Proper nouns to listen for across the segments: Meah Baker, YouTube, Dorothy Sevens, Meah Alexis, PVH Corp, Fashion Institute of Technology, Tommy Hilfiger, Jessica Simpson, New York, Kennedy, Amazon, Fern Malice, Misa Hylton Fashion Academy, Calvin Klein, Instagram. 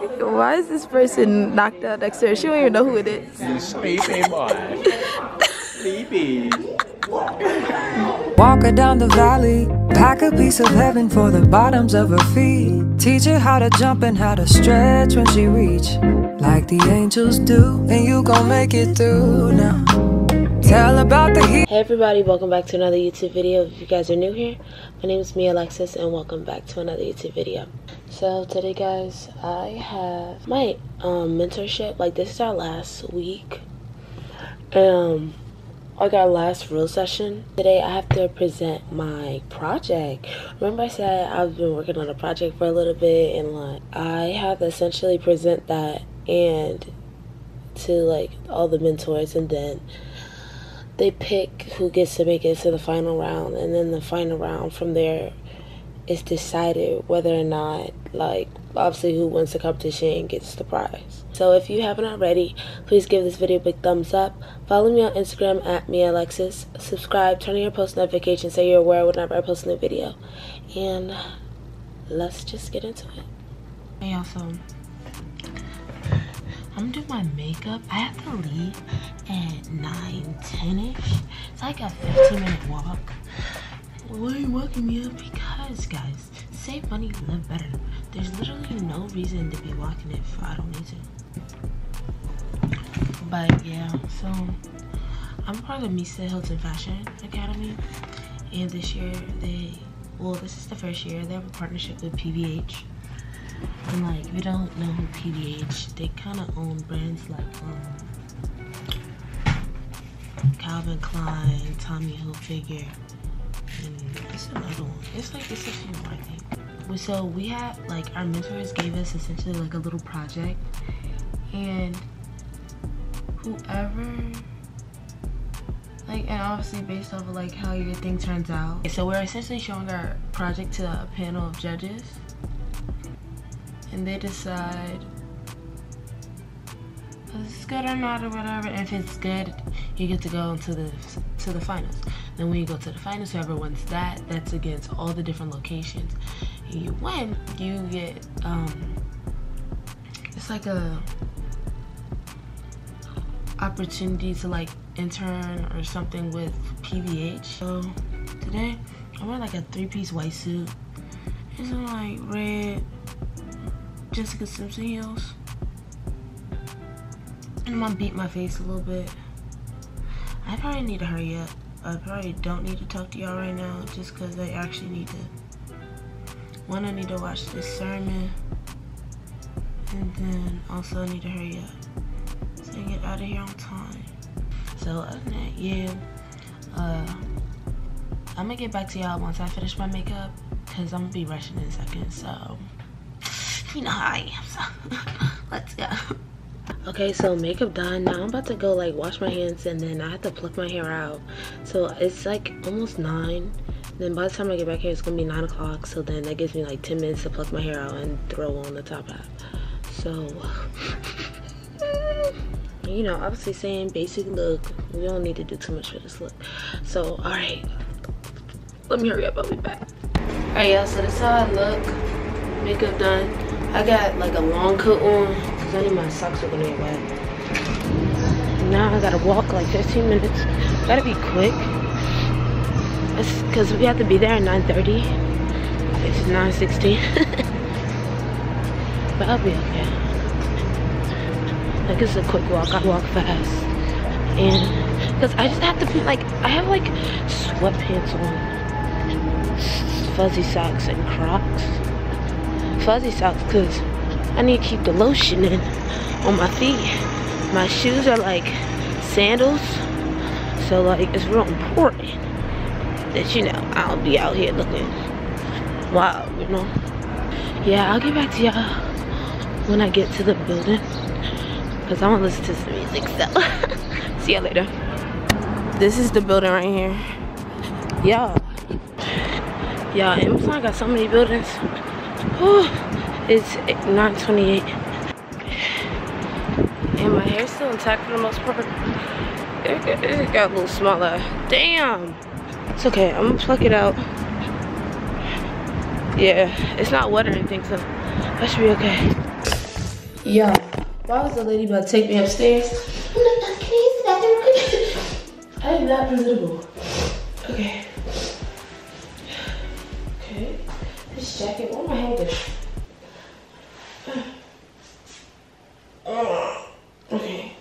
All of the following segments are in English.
Why is this person knocked out next to her? She don't even know who it is. You sleepy boy. Sleepy. Walk her down the valley, pack a piece of heaven for the bottoms of her feet. Teach her how to jump and how to stretch when she reach, like the angels do, and you gon' make it through now. Tell about the heat. Hey everybody, welcome back to another YouTube video. If you guys are new here, my name is Meah Alexis and welcome back to another YouTube video. So today guys, I have my mentorship. Like, this is our last week. Like our last real session. Today I have to present my project. Remember I said I've been working on a project for a little bit, and like I have to essentially present that and to like all the mentors, and then they pick who gets to make it to the final round, and then the final round from there is decided whether or not, like, obviously who wins the competition and gets the prize. So if you haven't already, please give this video a big thumbs up. Follow me on Instagram at Meah Alexis. Subscribe, turn on your post notifications so you're aware whenever I post a new video. And let's just get into it. Hey y'all, so I'm doing my makeup. I have to leave at 9:10ish. It's like a 15-minute walk. Why are you walking me up? Because guys, save money, live better. There's literally no reason to be walking if I don't need to. But yeah, so I'm part of Misa Hylton Fashion Academy, and this year this is the first year they have a partnership with PVH. And like, if you don't know who PVH, they kind of own brands like Calvin Klein, Tommy Hilfiger. It's another one. It's like, it's a few more, I think. So we had, like, our mentors gave us essentially like a little project, and whoever, like, and obviously based off of like how your thing turns out. So we're essentially showing our project to a panel of judges, and they decide if it's good or not or whatever. If it's good, you get to go into the finals. Then when you go to the finals, whoever wins that, that's against all the different locations. And you win, you get it's like a opportunity to like intern or something with PVH. So today I wear like a 3-piece white suit. It's in like red Jessica Simpson heels. And I'm gonna beat my face a little bit. I probably need to hurry up. I probably don't need to talk to y'all right now, just because I actually need to. One, I need to watch this sermon, and then also I need to hurry up so I get out of here on time. So other than that, yeah, I'm gonna get back to y'all once I finish my makeup, because I'm gonna be rushing in a second. So you know how I am. So let's go. Okay, so makeup done. Now I'm about to go like wash my hands, and then I have to pluck my hair out. So it's like almost 9. Then by the time I get back here, it's gonna be 9 o'clock. So then that gives me like 10 minutes to pluck my hair out and throw on the top hat. So you know, obviously same basic look. We don't need to do too much for this look. So all right, let me hurry up. I'll be back. All right, y'all. So this is how I look. Makeup done. I got like a long coat on. I need my socks are gonna get wet. Now I gotta walk like 15 minutes. Gotta be quick. It's because we have to be there at 9:30. It's 9:16. But I'll be okay. Like, it's a quick walk. I walk fast. And because I just have to be like, I have like sweatpants on, fuzzy socks, and Crocs. Fuzzy socks because I need to keep the lotion in on my feet. My shoes are like sandals, so like it's real important that, you know, I don't be out here looking wild, you know. Yeah, I'll get back to y'all when I get to the building, because I want to listen to some music, so see y'all later. This is the building right here. Y'all, Amazon got so many buildings. Whew. It's 9:28, and my hair's still intact for the most part. It got a little smaller. Damn! It's okay, I'm gonna pluck it out. Yeah, it's not wet or anything, so that should be okay. Yeah. Why was the lady about to take me upstairs? Can you use the bathroom? I am not presentable. Okay. Okay. This jacket, why am I holding it? Okay.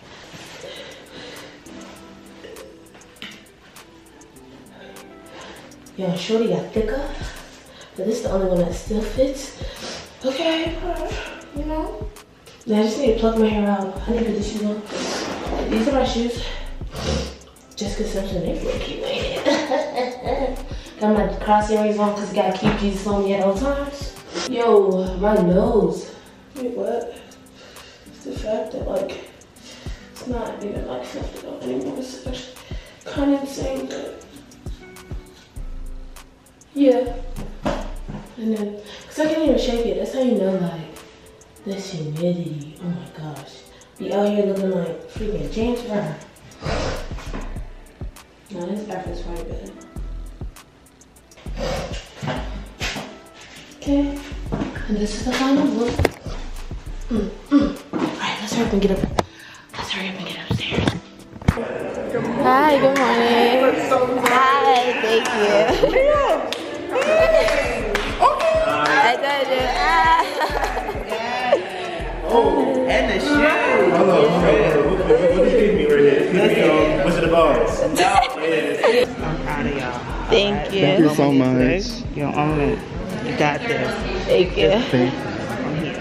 Yeah, shorty got thicker, but this is the only one that still fits. Okay, you know? Now I just need to pluck my hair out. I need to put these shoes on. These are my shoes. Jessica Simpson, they really keep waiting. Got my cross earrings on because gotta keep Jesus on me at all times. Yo, my nose. Wait, what? It's the fact that, like, it's not even like something anymore. It's actually kind of insane, but yeah. And then, because I can't even shake it. That's how you know, like, this humidity, oh my gosh. Be out here looking like freaking James Brown. Now this outfit's probably better. Okay, and this is the final look. All right, let's hurry up and get up. Let's hurry up and get upstairs. Good morning. Hi, good morning. So nice. Hi, thank you. Yeah. Hey. Okay. I told you. Oh, and the shoe. Hello. What did you give me right here? Was it a boss? No, it is. I'm proud of y'all. Thank you. Thank you so much. You're on it. You got this. Thank you. Thank you.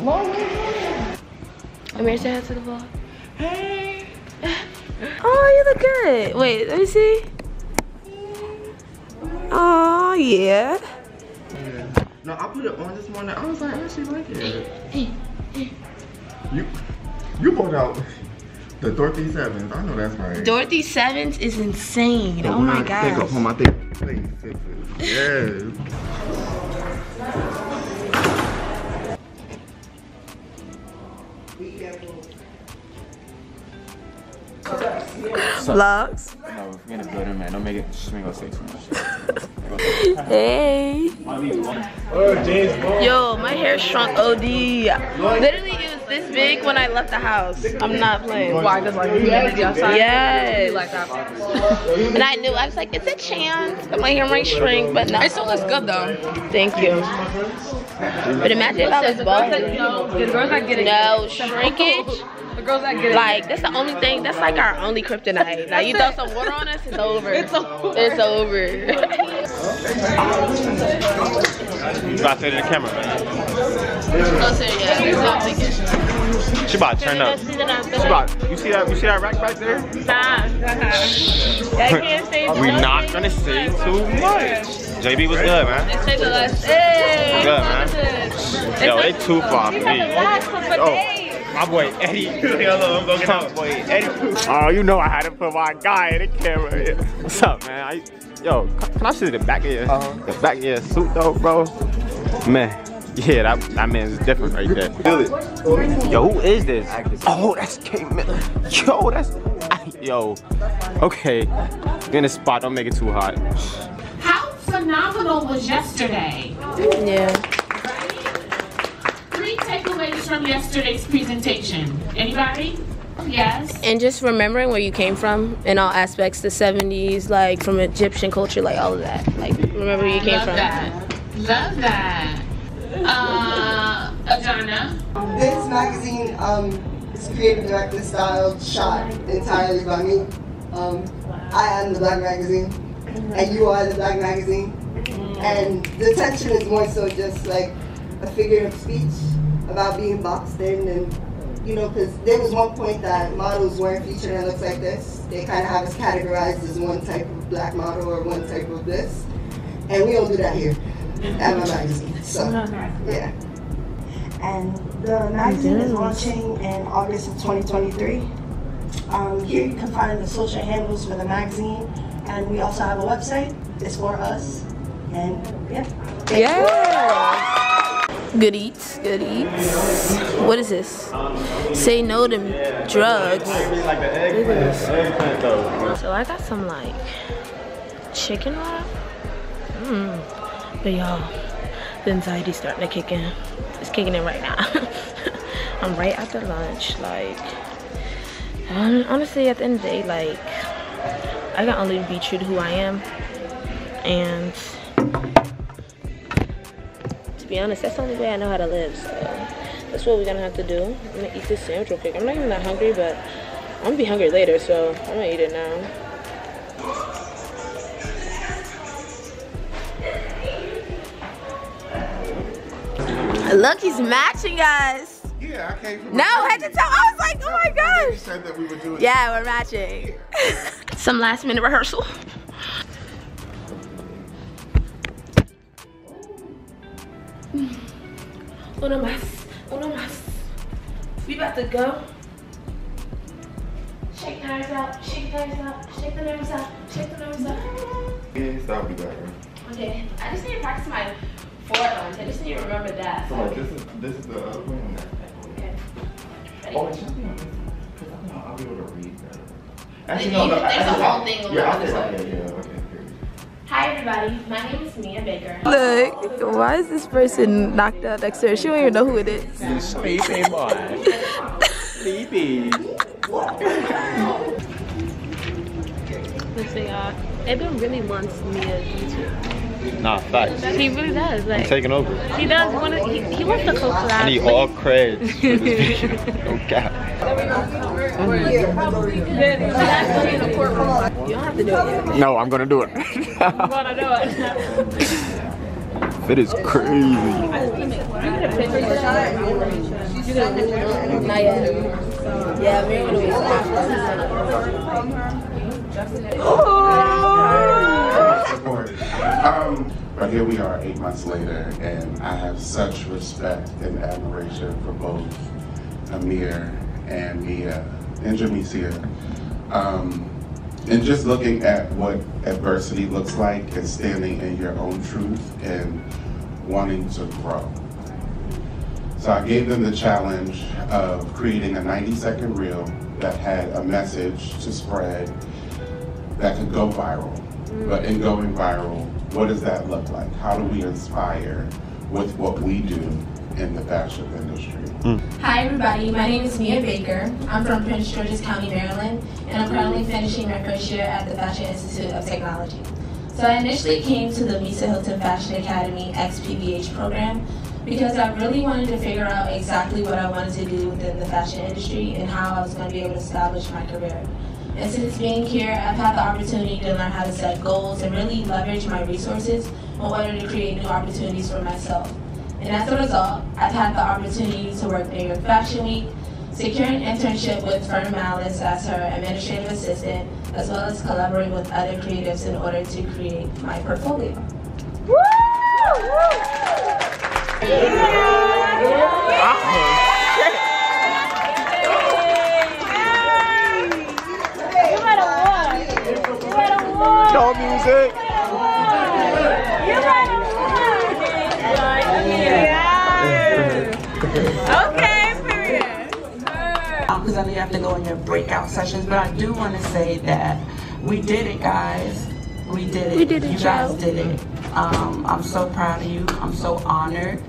I'm here. Lauren. Amir said hi to the vlog. Hey. Oh, you look good. Wait, let me see. Oh, yeah. No, I put it on this morning. I was like, oh, she like it. You bought out the Dorothy Sevens. I know that's right. Dorothy Sevens is insane. But oh my gosh. Take off on my thing. Yes. Vlogs. No, we're gonna build her, man. Don't make it. She's gonna go say too much. Hey. Yo, my hair shrunk OD. Literally, it was this big when I left the house. I'm not playing. Why? Because like you had to be outside. Yes. And I knew. I was like, it's a chance that my hair might shrink, but no. It still looks good though. Thank you. But imagine if I was bald. The girls are getting no shrinkage. The girls that get it. Like, that's the only thing, that's like our only kryptonite. Like, you throw some water on us, it's over. It's over. It's over. You about to say to the camera, man. Closer, yeah. She about to turn up. You see that rack right there? Nah. I can't say too much. We're not gonna say too much. JB was good, man. They took us. Hey. Good, man. Yo, they too far for me. My boy Eddie. Oh, you know I had to put my guy in the camera. Yeah. What's up, man? Yo, can I see the back of your suit though, bro? Man, yeah, that man's different right there. Feel it. Yo, who is this? Oh, that's K-Miller. Yo, yo. Okay, get in the spot. Don't make it too hot. How phenomenal was yesterday? Yeah. Takeaways from yesterday's presentation. Anybody? Yes. And just remembering where you came from in all aspects, the 70s, like from Egyptian culture, like all of that. Like remember where you came from. Love that. Adana. This magazine is created by the style shot entirely by me. I am the Black magazine, and you are the Black magazine. And the tension is more so just like a figure of speech about being boxed in, and you know, because there was one point that models weren't featured in looks like this. They kind of have us categorized as one type of Black model or one type of this, and we don't do that here at my magazine. So yeah, and the magazine is launching in August of 2023. Here you can find the social handles for the magazine, and we also have a website. It's for us, and yeah. Yeah. Good eats, good eats. What is this? Say no to drugs. So I got some like chicken wrap. But y'all, the anxiety's starting to kick in. It's kicking in right now. I'm right after lunch. Like, honestly, at the end of the day, like, I can only be true to who I am. And to be honest, that's the only way I know how to live. So that's what we're gonna have to do. I'm gonna eat this sandwich real quick. I'm not even that hungry, but I'm gonna be hungry later, so I'm gonna eat it now. Look, he's matching us. Yeah, I came from. No, I had to tell. I was like, oh my gosh. You said that we were doing. Yeah, we're matching. Yeah. Some last minute rehearsal. Uno mas, uno mas. We about to go. Shake the nerves out. Shake the nerves out. Shake the nerves out. Shake the nerves out. Yeah, stop me there. Okay, I just need to practice my. I just need to remember that. So like this is the other one. Okay. Ready? Oh, it should be on this one. Because I know I'll be able to read that. Actually, no, there's a whole thing over this one. Yeah, okay. Hi everybody, my name is Meah Baker. Look, why is this person knocked out next to her? She don't even know who it is. You sleepy boy. Sleepy. Listen y'all, Eben really wants Meah's YouTube. Nah, facts. He really does. Like, I'm taking over. He does. He wants to co-collab. I need all creds for this video. No cap. You don't have to do it. No, I'm gonna do it. I'm gonna do it. It is crazy. Not yet. Yeah, we're gonna do it. But here we are 8 months later, and I have such respect and admiration for both Amir and Meah and Jamesia. And just looking at what adversity looks like and standing in your own truth and wanting to grow. So I gave them the challenge of creating a 90-second reel that had a message to spread that could go viral. But in going viral, what does that look like? How do we inspire with what we do in the fashion industry? Hi everybody, my name is Meah Baker. I'm from Prince George's County, Maryland, and I'm currently finishing my first year at the Fashion Institute of Technology. So I initially came to the Misa Hylton Fashion Academy ex-PVH program because I really wanted to figure out exactly what I wanted to do within the fashion industry and how I was going to be able to establish my career. And since being here, I've had the opportunity to learn how to set goals and really leverage my resources in order to create new opportunities for myself. And as a result, I've had the opportunity to work New York Fashion Week, secure an internship with Fern Malice as her administrative assistant, as well as collaborate with other creatives in order to create my portfolio. Woo! Yeah. No music. Okay, period. Because I know you have to go in your breakout sessions, but I do want to say that we did it, guys. We did it. We did it. You guys did it. I'm so proud of you. I'm so honored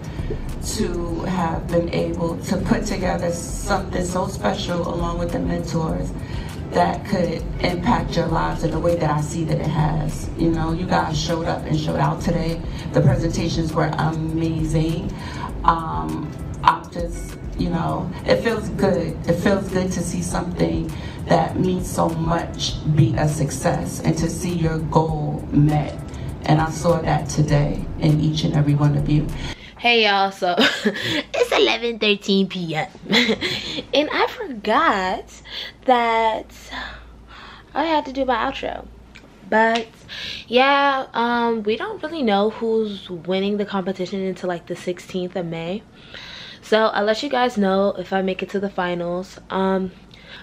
to have been able to put together something so special along with the mentors that could impact your lives in the way that I see that it has. You know, you guys showed up and showed out today. The presentations were amazing. I'm just, you know, it feels good. It feels good to see something that means so much be a success and to see your goal met. And I saw that today in each and every one of you. Hey y'all, so it's 11:13 p.m. and I forgot that I had to do my outro. But yeah, we don't really know who's winning the competition until like the 16th of May. So I'll let you guys know if I make it to the finals. But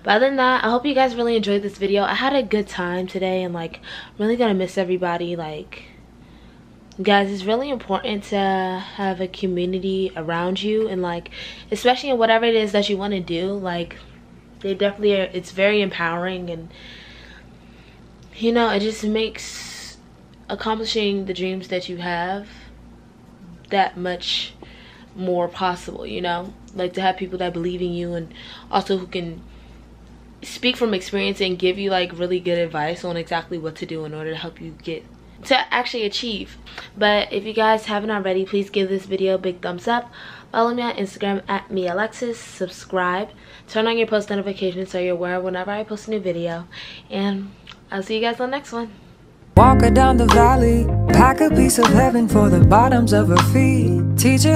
other than that, I hope you guys really enjoyed this video. I had a good time today and like I'm really gonna miss everybody. Like, guys, it's really important to have a community around you and like especially in whatever it is that you want to do. Like, they definitely are. It's very empowering and you know, it just makes accomplishing the dreams that you have that much more possible, you know? Like, to have people that believe in you and also who can speak from experience and give you like really good advice on exactly what to do in order to help you get to actually achieve. But if you guys haven't already, please give this video a big thumbs up. Follow me on Instagram at Meah Alexis. Subscribe. Turn on your post notifications so you're aware whenever I post a new video. And I'll see you guys on the next one. Walk her down the valley. Pack a piece of heaven for the bottoms of her feet. Teach her